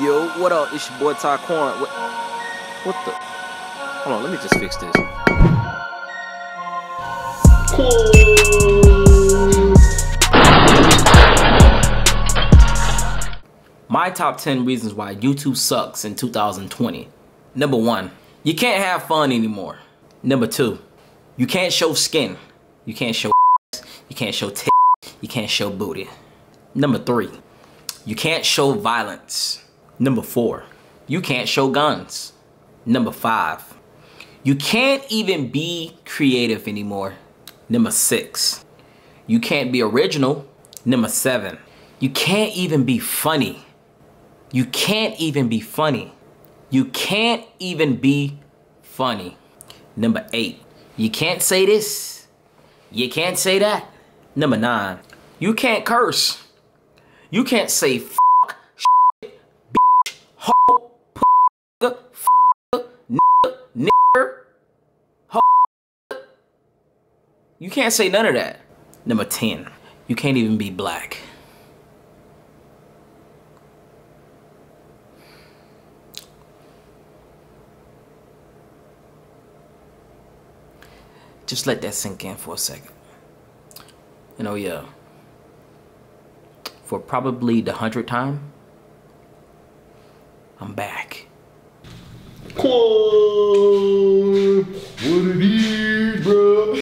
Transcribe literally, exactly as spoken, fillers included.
Yo, what up? It's your boy Tyquan. What, what the? Hold on, let me just fix this. My top ten reasons why YouTube sucks in two thousand twenty. Number one, you can't have fun anymore. Number two, you can't show skin. You can't show ass. You can't show tits. You can't show booty. Number three, you can't show violence. Number four, you can't show guns. Number five, you can't even be creative anymore. Number six, you can't be original. Number seven, you can't even be funny. You can't even be funny. You can't even be funny. Number eight, you can't say this. You can't say that. Number nine, you can't curse. You can't say f***, shit, bitch, hoe, p***, f***, nigga, nigger, hoe. You can't say none of that. Number ten, you can't even be black. Just let that sink in for a second. And oh yeah, for probably the hundredth time, I'm back. Cool.